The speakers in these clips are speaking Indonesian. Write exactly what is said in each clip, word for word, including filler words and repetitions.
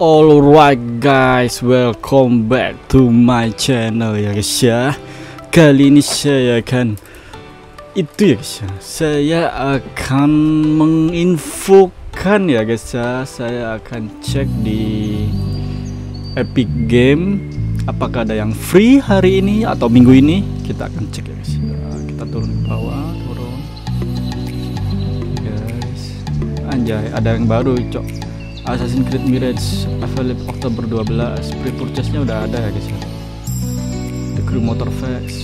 Alright guys, welcome back to my channel ya guys ya. Kali ini saya akan itu ya guys ya, saya akan menginfokan ya guys ya, saya akan cek di Epic Game apakah ada yang free hari ini atau minggu ini. Kita akan cek ya guys ya. Kita turun ke bawah, turun guys. Anjay, ada yang baru cok, Assassin's Creed Mirage available Oktober dua belas. Pre-purchase-nya udah ada ya guys ya. The Crew Motorfest.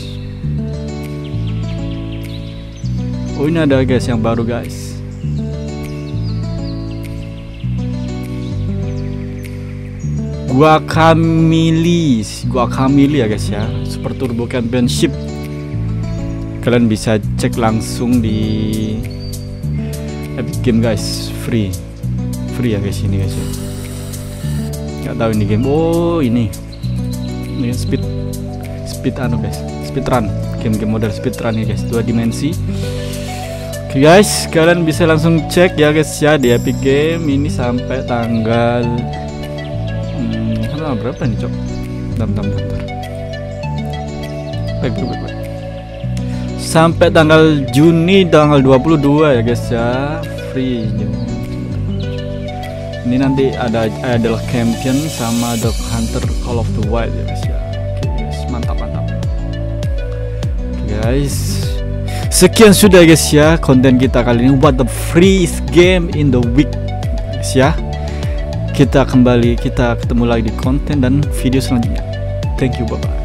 Oh, ini ada guys yang baru guys. Guacamelee, Guacamelee ya guys ya. Super Turbo Championship. Kalian bisa cek langsung di Epic Game guys, free. Free ya guys ini guys ya. Nggak tahu ini game. Oh ini, ini speed speed anu guys, speed run, game-game model speed run ya guys, dua dimensi. Oke guys, kalian bisa langsung cek ya guys ya di Epic Game ini sampai tanggal hmm, tanggal berapa nih cok? Bentar, bentar. Baik, baik, baik. Sampai tanggal Juni tanggal dua puluh dua ya guys ya, free. Ini nanti ada Idle Champions sama The Hunter: Call of the Wild ya guys ya. Oke guys, mantap mantap. Oke guys, sekian sudah guys ya konten kita kali ini. What the free game in the week guys ya. Kita kembali, kita ketemu lagi di konten dan video selanjutnya. Thank you, bye bye.